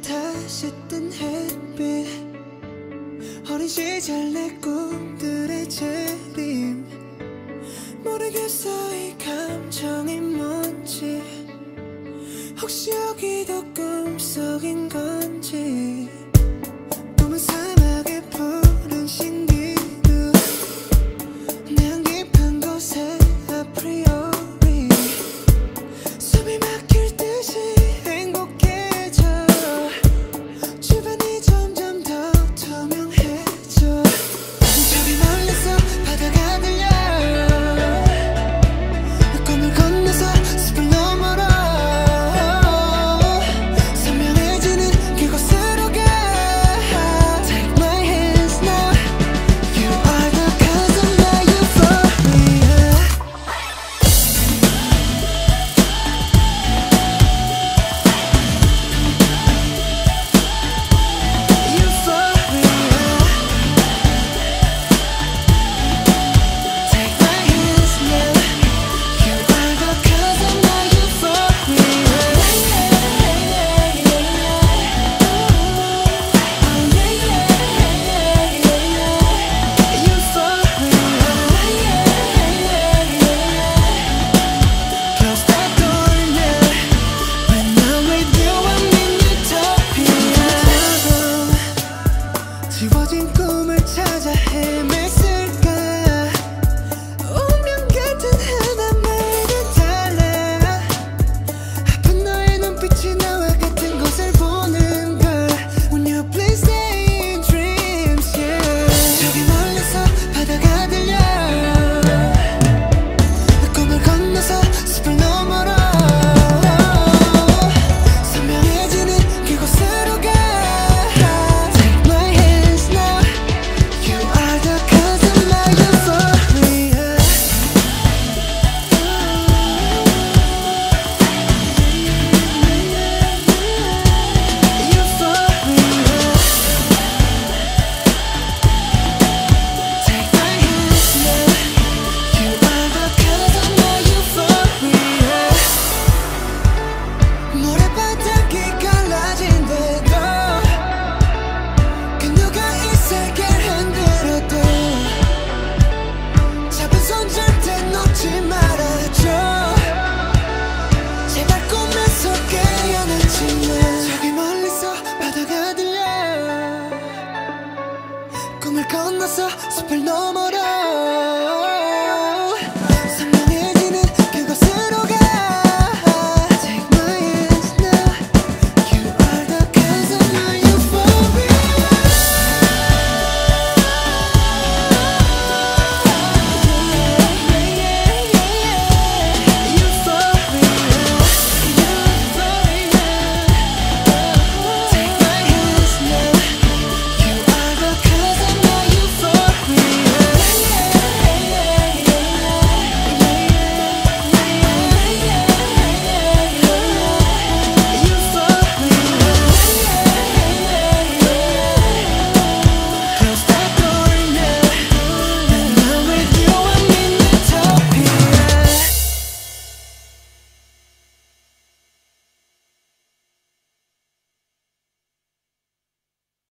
다시 뜬 햇빛, 어린 시절 내 꿈들의 재림. 모르겠어 이 감정이 뭔지, 혹시 여기도 꿈속인 건지.